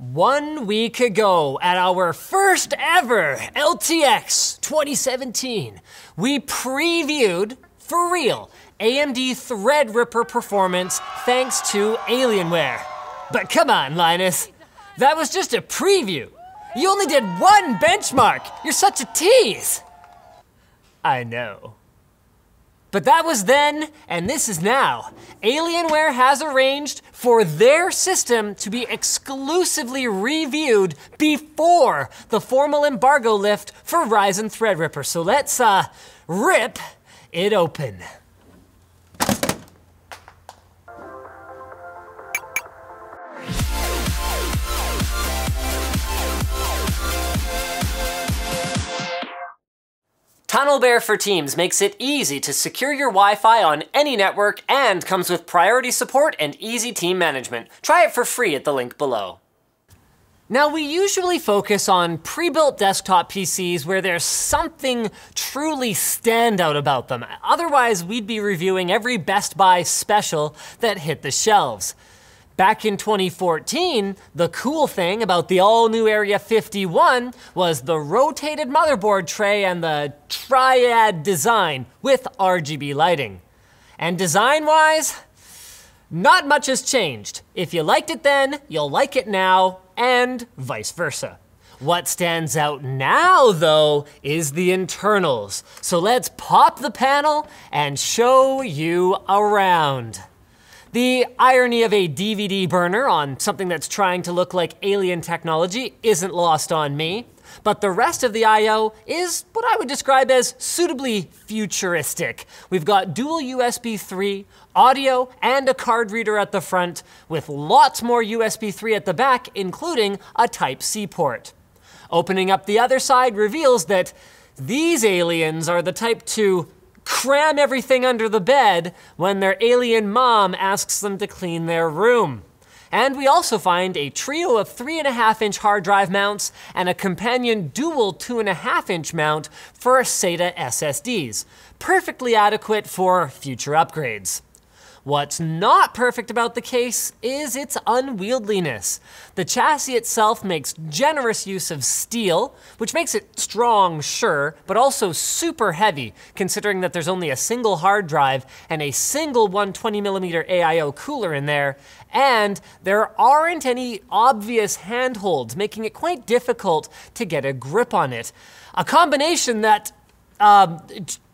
1 week ago, at our first ever LTX 2017, we previewed, for real, AMD Threadripper performance thanks to Alienware. But come on, Linus, that was just a preview. You only did one benchmark. You're such a tease. I know. But that was then, and this is now. Alienware has arranged for their system to be exclusively reviewed before the formal embargo lift for Ryzen Threadripper. So let's rip it open. TunnelBear for Teams makes it easy to secure your Wi-Fi on any network and comes with priority support and easy team management. Try it for free at the link below. Now, we usually focus on pre-built desktop PCs where there's something truly standout about them. Otherwise, we'd be reviewing every Best Buy special that hit the shelves. Back in 2014, the cool thing about the all-new Area 51 was the rotated motherboard tray and the triad design with RGB lighting. And design-wise, not much has changed. If you liked it then, you'll like it now, and vice versa. What stands out now, though, is the internals. So let's pop the panel and show you around. The irony of a DVD burner on something that's trying to look like alien technology isn't lost on me, but the rest of the I.O. is what I would describe as suitably futuristic. We've got dual USB 3, audio, and a card reader at the front, with lots more USB 3 at the back, including a Type-C port. Opening up the other side reveals that these aliens are the type to cram everything under the bed when their alien mom asks them to clean their room. And we also find a trio of 3.5-inch hard drive mounts and a companion dual 2.5-inch mount for SATA SSDs, perfectly adequate for future upgrades. What's not perfect about the case is its unwieldliness. The chassis itself makes generous use of steel, which makes it strong, sure, but also super heavy, considering that there's only a single hard drive and a single 120mm AIO cooler in there, and there aren't any obvious handholds, making it quite difficult to get a grip on it. A combination that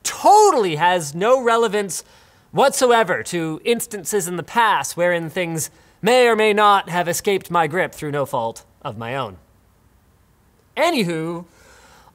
totally has no relevance whatsoever to instances in the past wherein things may or may not have escaped my grip through no fault of my own. Anywho,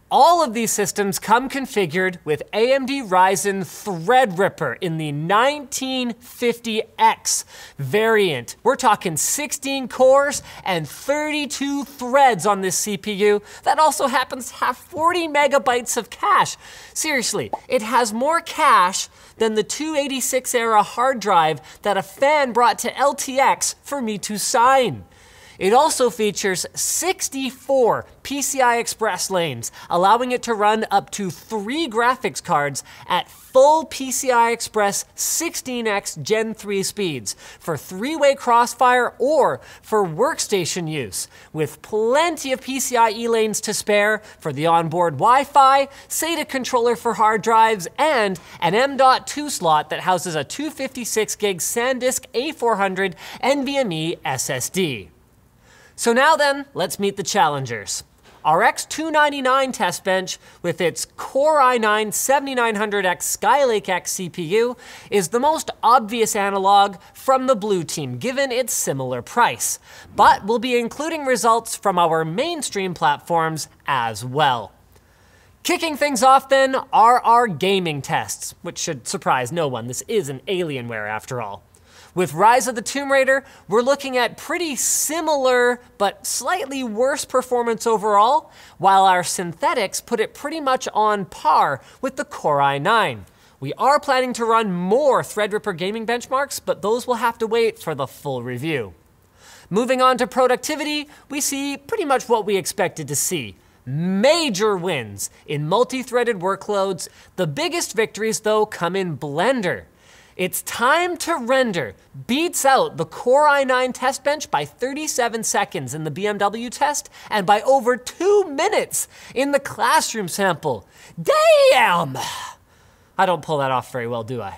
all of these systems come configured with AMD Ryzen Threadripper in the 1950X variant. We're talking 16 cores and 32 threads on this CPU that also happens to have 40 megabytes of cache. Seriously, it has more cache than the 286 era hard drive that a fan brought to LTX for me to sign. It also features 64 PCI Express lanes, allowing it to run up to 3 graphics cards at full PCI Express 16X Gen 3 speeds for 3-way crossfire or for workstation use, with plenty of PCIe lanes to spare for the onboard Wi-Fi, SATA controller for hard drives, and an M.2 slot that houses a 256GB SanDisk A400 NVMe SSD. So now then, let's meet the challengers. Our X299 test bench with its Core i9-7900X Skylake X CPU is the most obvious analog from the blue team, given its similar price. But we'll be including results from our mainstream platforms as well. Kicking things off then are our gaming tests, which should surprise no one. This is an Alienware after all. With Rise of the Tomb Raider, we're looking at pretty similar but slightly worse performance overall, while our synthetics put it pretty much on par with the Core i9. We are planning to run more Threadripper gaming benchmarks, but those will have to wait for the full review. Moving on to productivity, we see pretty much what we expected to see. Major wins in multi-threaded workloads. The biggest victories, though, come in Blender. It's time to render. Beats out the Core i9 test bench by 37 seconds in the BMW test and by over 2 minutes in the classroom sample. Damn! I don't pull that off very well, do I?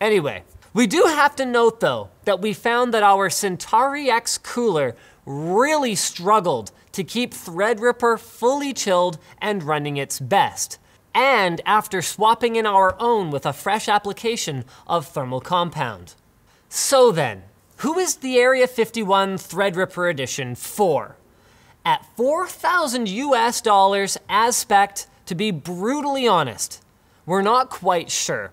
Anyway, we do have to note though that we found that our Centauri X cooler really struggled to keep Threadripper fully chilled and running its best. And after swapping in our own with a fresh application of thermal compound. So then, who is the Area 51 Threadripper Edition for? At $4,000 US as spec'd, to be brutally honest, we're not quite sure.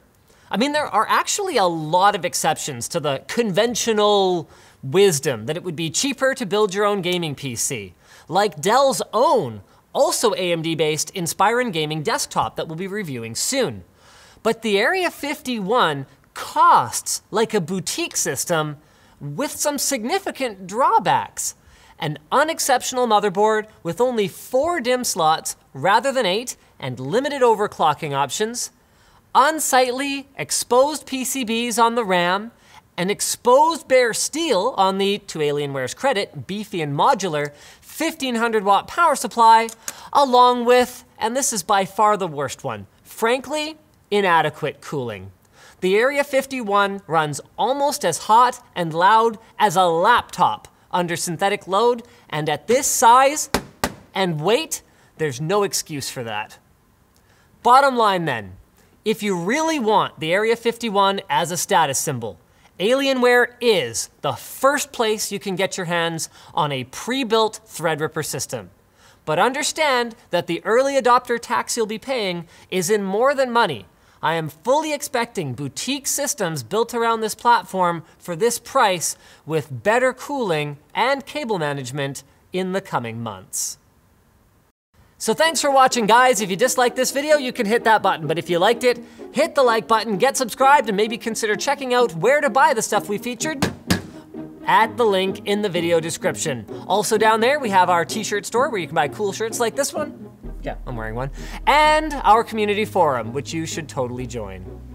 I mean, there are actually a lot of exceptions to the conventional wisdom that it would be cheaper to build your own gaming PC, like Dell's own, also AMD-based Inspiron Gaming desktop that we'll be reviewing soon. But the Area 51 costs like a boutique system with some significant drawbacks. An unexceptional motherboard with only 4 DIMM slots rather than 8 and limited overclocking options, unsightly exposed PCBs on the RAM, an exposed bare steel on the, to Alienware's credit, beefy and modular 1,500-watt power supply, along with, and this is by far the worst one, frankly, inadequate cooling. The Area 51 runs almost as hot and loud as a laptop under synthetic load, and at this size and weight, there's no excuse for that. Bottom line then, if you really want the Area 51 as a status symbol, Alienware is the first place you can get your hands on a pre-built Threadripper system. But understand that the early adopter tax you'll be paying is in more than money. I am fully expecting boutique systems built around this platform for this price with better cooling and cable management in the coming months. So thanks for watching, guys. If you disliked this video, you can hit that button. But if you liked it, hit the like button, get subscribed, and maybe consider checking out where to buy the stuff we featured at the link in the video description. Also down there, we have our t-shirt store where you can buy cool shirts like this one. Yeah, I'm wearing one. And our community forum, which you should totally join.